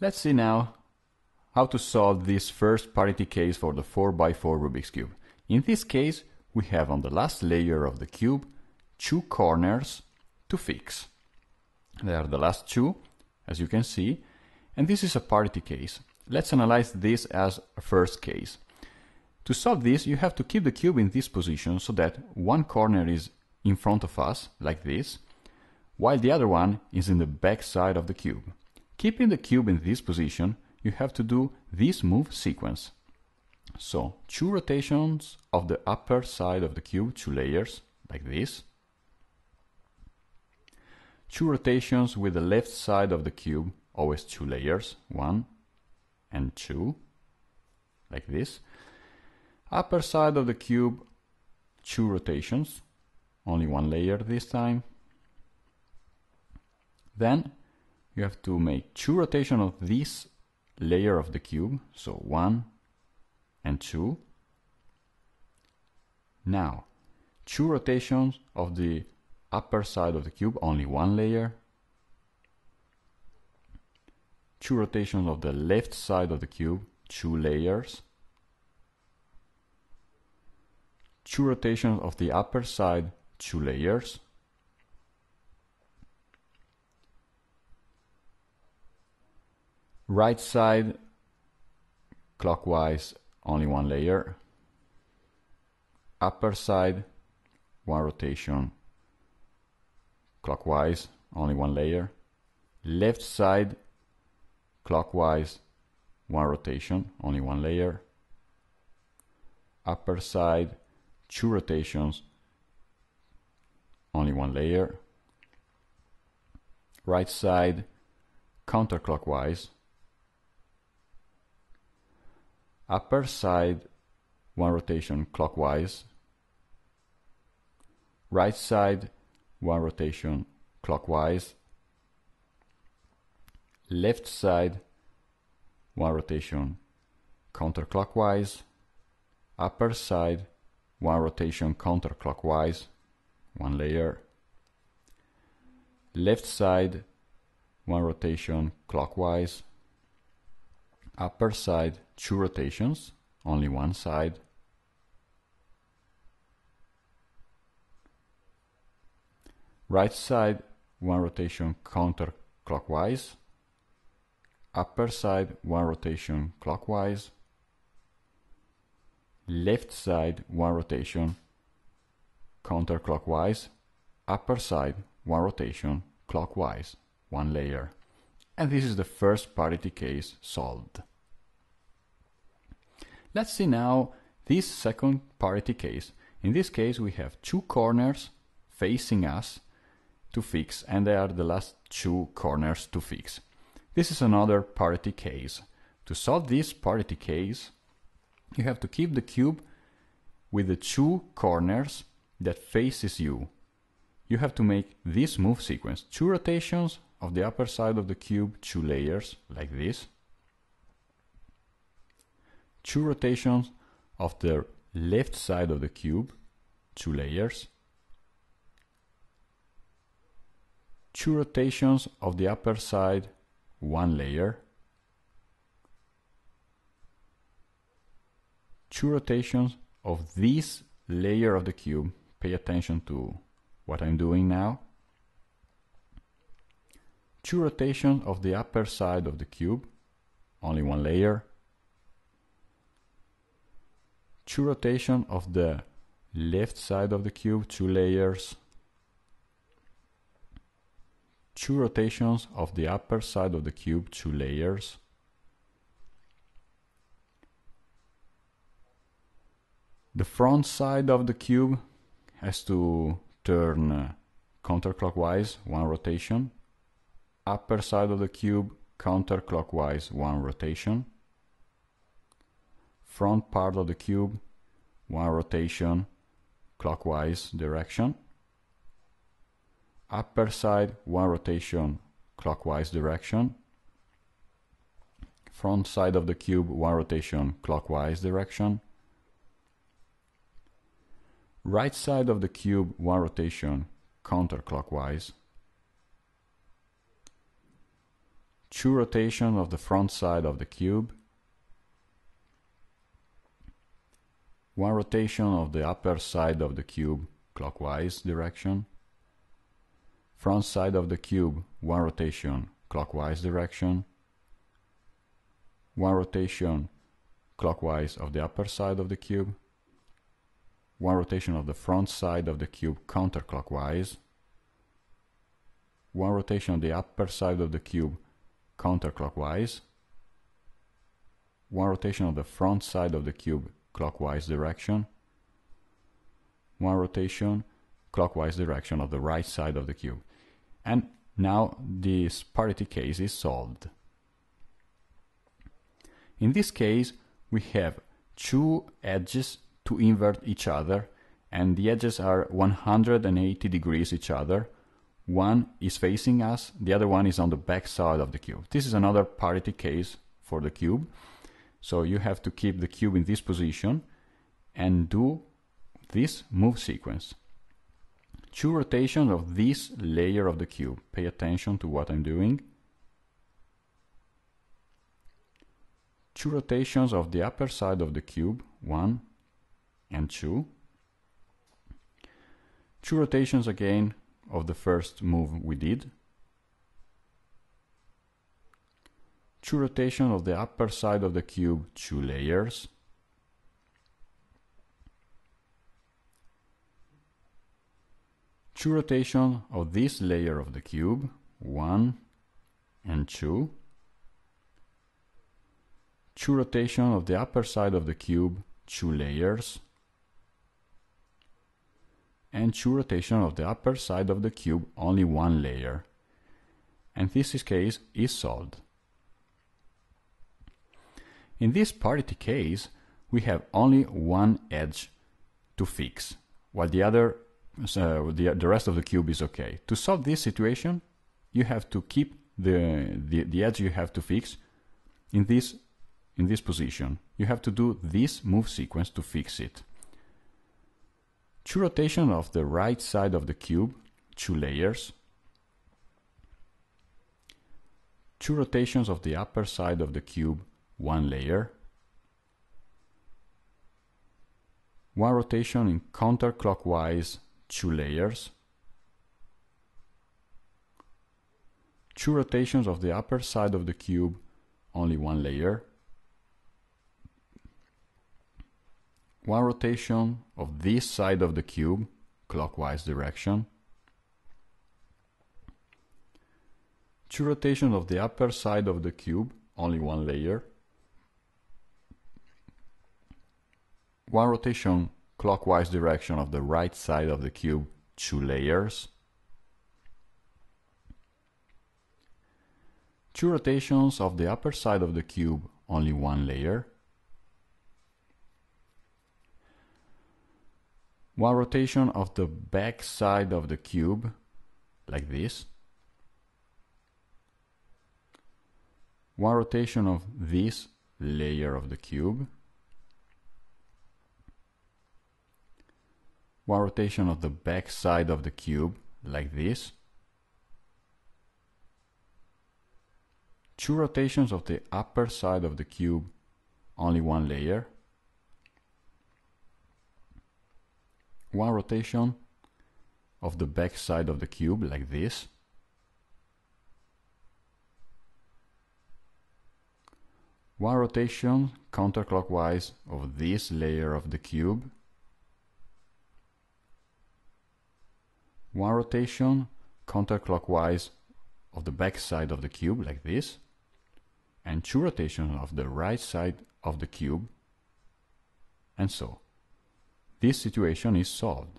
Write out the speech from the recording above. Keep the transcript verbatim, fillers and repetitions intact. Let's see now how to solve this first parity case for the four by four Rubik's Cube. In this case, we have on the last layer of the cube two corners to fix. They are the last two, as you can see, and this is a parity case. Let's analyze this as a first case. To solve this, you have to keep the cube in this position so that one corner is in front of us, like this, while the other one is in the back side of the cube. Keeping the cube in this position, you have to do this move sequence. So, two rotations of the upper side of the cube, two layers, like this. Two rotations with the left side of the cube, always two layers, one and two, like this. Upper side of the cube, two rotations, only one layer this time. Then you have to make two rotations of this layer of the cube, so one and two. Now, two rotations of the upper side of the cube, only one layer. Two rotations of the left side of the cube, two layers. Two rotations of the upper side, two layers. Right side, clockwise, only one layer. Upper side, one rotation, clockwise, only one layer. Left side, clockwise, one rotation, only one layer. Upper side, two rotations, only one layer. Right side, counterclockwise. Upper side, one rotation clockwise. Right side, one rotation clockwise. Left side, one rotation counterclockwise. Upper side, one rotation counterclockwise, one layer. Left side, one rotation clockwise. Upper side, two rotations, only one side. Right side, one rotation counterclockwise. Upper side, one rotation clockwise. Left side, one rotation counterclockwise. Upper side, one rotation clockwise, one layer. And this is the first parity case solved. Let's see now this second parity case. In this case, we have two corners facing us to fix, and they are the last two corners to fix. This is another parity case. To solve this parity case, you have to keep the cube with the two corners that faces you. You have to make this move sequence. Two rotations of the upper side of the cube, two layers, like this. Two rotations of the left side of the cube, two layers. Two rotations of the upper side, one layer. Two rotations of this layer of the cube. Pay attention to what I'm doing now. Two rotations of the upper side of the cube, only one layer. Two rotations of the left side of the cube, two layers. Two rotations of the upper side of the cube, two layers. The front side of the cube has to turn uh, counterclockwise, one rotation. Upper side of the cube, counterclockwise, one rotation. Front part of the cube, one rotation, clockwise direction. Upper side, one rotation, clockwise direction. Front side of the cube, one rotation, clockwise direction. Right side of the cube, one rotation, counterclockwise. two rotations of the front side of the cube, one rotation of the upper side of the cube clockwise direction, front side of the cube one rotation clockwise direction, one rotation clockwise of the upper side of the cube, one rotation of the front side of the cube counterclockwise, one rotation of the upper side of the cube counterclockwise, one rotation of the front side of the cube clockwise direction, one rotation clockwise direction of the right side of the cube. And now this parity case is solved. In this case, we have two edges to invert each other, and the edges are one hundred eighty degrees each other. One is facing us, the other one is on the back side of the cube. This is another parity case for the cube. So you have to keep the cube in this position and do this move sequence. Two rotations of this layer of the cube. Pay attention to what I'm doing. Two rotations of the upper side of the cube, one and two. Two rotations again of the first move we did. Two rotations of the upper side of the cube, two layers. Two rotations of this layer of the cube, one and two. Two rotations of the upper side of the cube, two layers. And two rotations of the upper side of the cube, only one layer. And this case is solved. In this parity case, we have only one edge to fix, while the other, uh, the, the rest of the cube is okay. To solve this situation, you have to keep the, the, the edge you have to fix in this, in this position. You have to do this move sequence to fix it. Two rotations of the right side of the cube, two layers. Two rotations of the upper side of the cube, one layer. One rotation in counterclockwise, two layers. Two rotations of the upper side of the cube, only one layer. One rotation of this side of the cube, clockwise direction. Two rotations of the upper side of the cube, only one layer. One rotation clockwise direction of the right side of the cube, two layers. Two rotations of the upper side of the cube, only one layer. One rotation of the back side of the cube, like this. One rotation of this layer of the cube. One rotation of the back side of the cube, like this. Two rotations of the upper side of the cube, only one layer. One rotation of the back side of the cube, like this. One rotation counterclockwise of this layer of the cube. One rotation counterclockwise of the back side of the cube, like this. And two rotations of the right side of the cube, and so. This situation is solved.